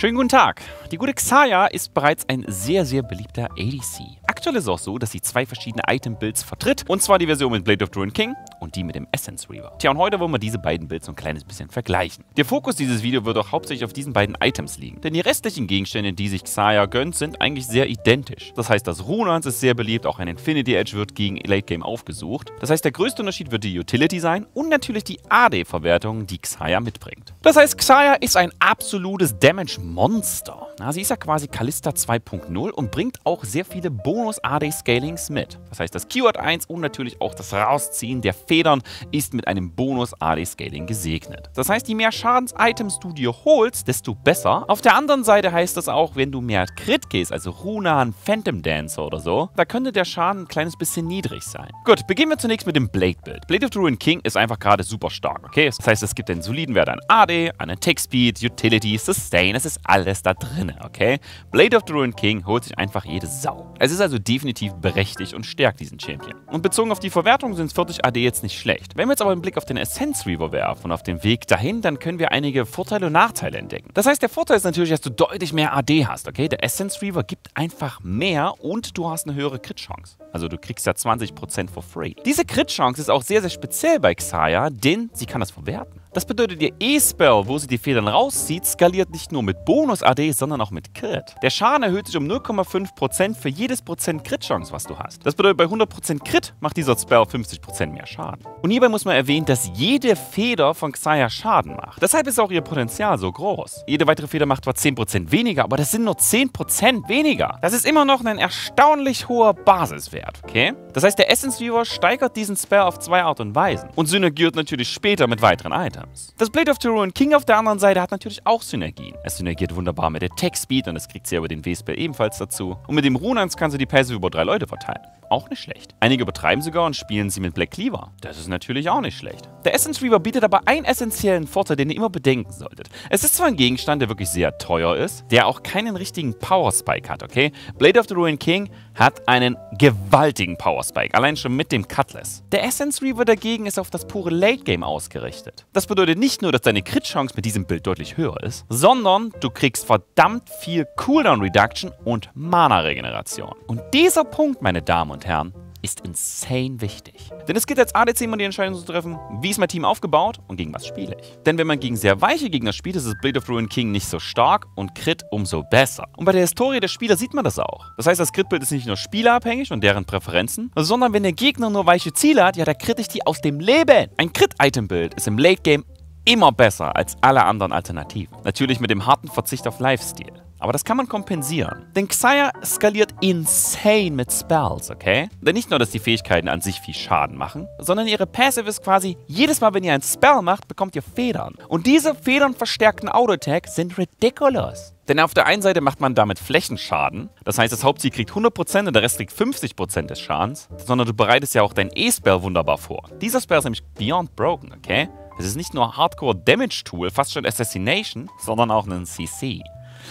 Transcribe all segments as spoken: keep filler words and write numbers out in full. Schönen guten Tag. Die gute Xayah ist bereits ein sehr, sehr beliebter A D C. Aktuell ist es auch so, dass sie zwei verschiedene Item-Builds vertritt. Und zwar die Version mit Blade of the Ruined King und die mit dem Essence Reaver. Tja, und heute wollen wir diese beiden Builds so ein kleines bisschen vergleichen. Der Fokus dieses Videos wird auch hauptsächlich auf diesen beiden Items liegen. Denn die restlichen Gegenstände, die sich Xayah gönnt, sind eigentlich sehr identisch. Das heißt, das Runaan ist sehr beliebt, auch ein Infinity Edge wird gegen Late Game aufgesucht. Das heißt, der größte Unterschied wird die Utility sein und natürlich die A D-Verwertung, die Xayah mitbringt. Das heißt, Xayah ist ein absolutes Damage-Modell Monster. Na, sie ist ja quasi Kalista zwei punkt null und bringt auch sehr viele Bonus-A D-Scalings mit. Das heißt, das Keyword eins und natürlich auch das Rausziehen der Federn ist mit einem Bonus-A D-Scaling gesegnet. Das heißt, je mehr Schadens-Items du dir holst, desto besser. Auf der anderen Seite heißt das auch, wenn du mehr Crit gehst, also Runaan, Phantom Dancer oder so, da könnte der Schaden ein kleines bisschen niedrig sein. Gut, beginnen wir zunächst mit dem Blade-Build. Blade of the Ruined King ist einfach gerade super stark, okay? Das heißt, es gibt einen soliden Wert an A D, an Attack-Speed, Utility, Sustain, es ist alles da drin, okay? Blade of the Ruined King holt sich einfach jede Sau. Es ist also definitiv berechtigt und stärkt diesen Champion. Und bezogen auf die Verwertung sind vierzig A D jetzt nicht schlecht. Wenn wir jetzt aber einen Blick auf den Essence Reaver werfen und auf den Weg dahin, dann können wir einige Vorteile und Nachteile entdecken. Das heißt, der Vorteil ist natürlich, dass du deutlich mehr A D hast, okay? Der Essence Reaver gibt einfach mehr und du hast eine höhere Crit-Chance. Also du kriegst ja zwanzig Prozent for free. Diese Crit-Chance ist auch sehr, sehr speziell bei Xayah, denn sie kann das verwerten. Das bedeutet, ihr E-Spell, wo sie die Federn rauszieht, skaliert nicht nur mit Bonus-A D, sondern auch mit Crit. Der Schaden erhöht sich um null Komma fünf Prozent für jedes Prozent Crit-Chance, was du hast. Das bedeutet, bei hundert Prozent Crit macht dieser Spell fünfzig Prozent mehr Schaden. Und hierbei muss man erwähnen, dass jede Feder von Xayah Schaden macht. Deshalb ist auch ihr Potenzial so groß. Jede weitere Feder macht zwar zehn Prozent weniger, aber das sind nur zehn Prozent weniger. Das ist immer noch ein erstaunlich hoher Basiswert, okay? Das heißt, der Essence Reaver steigert diesen Spell auf zwei Art und Weisen und synergiert natürlich später mit weiteren Items. Das Blade of the Ruined King auf der anderen Seite hat natürlich auch Synergien. Es synergiert wunderbar mit der Attack-Speed und das kriegt sie ja über den W-Spell ebenfalls dazu. Und mit dem Runaan kannst du die Passive über drei Leute verteilen. Auch nicht schlecht. Einige übertreiben sogar und spielen sie mit Black Cleaver. Das ist natürlich auch nicht schlecht. Der Essence Reaver bietet aber einen essentiellen Vorteil, den ihr immer bedenken solltet. Es ist zwar ein Gegenstand, der wirklich sehr teuer ist, der auch keinen richtigen Power-Spike hat, okay? Blade of the Ruined King hat einen gewaltigen Power-Spike, allein schon mit dem Cutlass. Der Essence Reaver dagegen ist auf das pure Late-Game ausgerichtet. Das bedeutet nicht nur, dass deine Crit-Chance mit diesem Bild deutlich höher ist, sondern du kriegst verdammt viel Cooldown-Reduction und Mana-Regeneration. Und dieser Punkt, meine Damen und Herren, Und Herren, ist insane wichtig. Denn es gilt als A D C immer die Entscheidung zu treffen, wie ist mein Team aufgebaut und gegen was spiele ich. Denn wenn man gegen sehr weiche Gegner spielt, ist das Blade of the Ruined King nicht so stark und Crit umso besser. Und bei der Historie der Spieler sieht man das auch. Das heißt, das Crit-Bild ist nicht nur spielerabhängig und deren Präferenzen, sondern wenn der Gegner nur weiche Ziele hat, ja, da kritisch die aus dem Leben. Ein Crit-Item-Bild ist im Late-Game immer besser als alle anderen Alternativen. Natürlich mit dem harten Verzicht auf Lifesteal. Aber das kann man kompensieren. Denn Xayah skaliert insane mit Spells, okay? Denn nicht nur, dass die Fähigkeiten an sich viel Schaden machen, sondern ihre Passive ist quasi, jedes Mal, wenn ihr einen Spell macht, bekommt ihr Federn. Und diese Federn verstärkten Auto-Attacks sind ridiculous. Denn auf der einen Seite macht man damit Flächenschaden. Das heißt, das Hauptziel kriegt hundert Prozent und der Rest kriegt fünfzig Prozent des Schadens. Sondern du bereitest ja auch dein E-Spell wunderbar vor. Dieser Spell ist nämlich beyond broken, okay? Es ist nicht nur Hardcore-Damage-Tool, fast schon Assassination, sondern auch ein C C.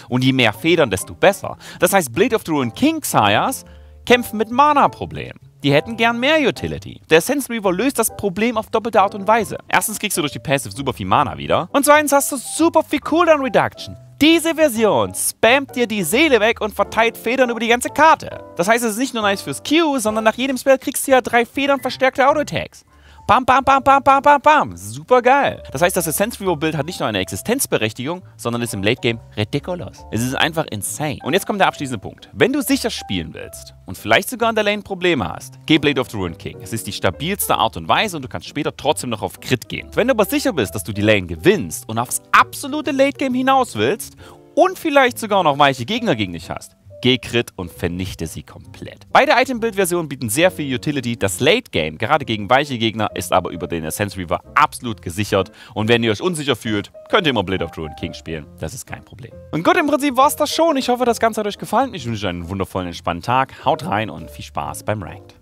Und je mehr Federn, desto besser. Das heißt, Blade of the Ruined King Xayahs kämpfen mit Mana-Problemen. Die hätten gern mehr Utility. Der Essence Reaver löst das Problem auf doppelte Art und Weise. Erstens kriegst du durch die Passive super viel Mana wieder. Und zweitens hast du super viel Cooldown-Reduction. Diese Version spammt dir die Seele weg und verteilt Federn über die ganze Karte. Das heißt, es ist nicht nur nice fürs Q, sondern nach jedem Spell kriegst du ja drei Federn verstärkte Auto-Attacks. Bam, bam, bam, bam, bam, bam, bam. Super geil. Das heißt, das Essence Reaver Build hat nicht nur eine Existenzberechtigung, sondern ist im Late Game ridiculous. Es ist einfach insane. Und jetzt kommt der abschließende Punkt. Wenn du sicher spielen willst und vielleicht sogar in der Lane Probleme hast, geh Blade of the Ruined King. Es ist die stabilste Art und Weise und du kannst später trotzdem noch auf Crit gehen. Wenn du aber sicher bist, dass du die Lane gewinnst und aufs absolute Late Game hinaus willst und vielleicht sogar noch weiche Gegner gegen dich hast, geh Crit und vernichte sie komplett. Beide Item-Build-Versionen bieten sehr viel Utility. Das Late-Game, gerade gegen weiche Gegner, ist aber über den Essence Reaver absolut gesichert. Und wenn ihr euch unsicher fühlt, könnt ihr immer Blade of the Ruined King spielen. Das ist kein Problem. Und gut, im Prinzip war es das schon. Ich hoffe, das Ganze hat euch gefallen. Ich wünsche euch einen wundervollen, entspannten Tag. Haut rein und viel Spaß beim Ranked.